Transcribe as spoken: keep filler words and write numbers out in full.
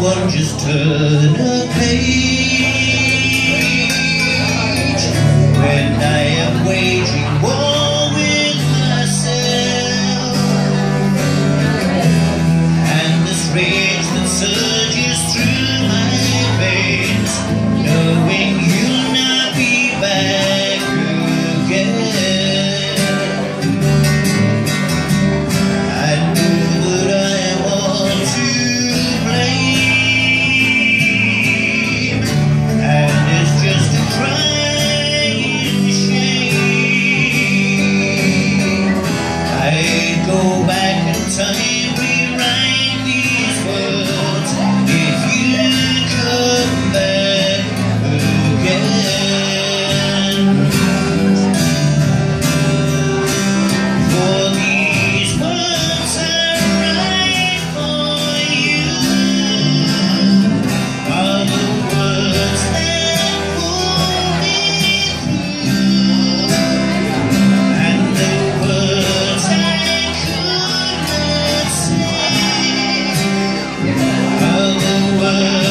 one just turn a page. When I am waging war with myself, and this rage that surges through my veins, knowing you'll not be back again, I know that I am all too world.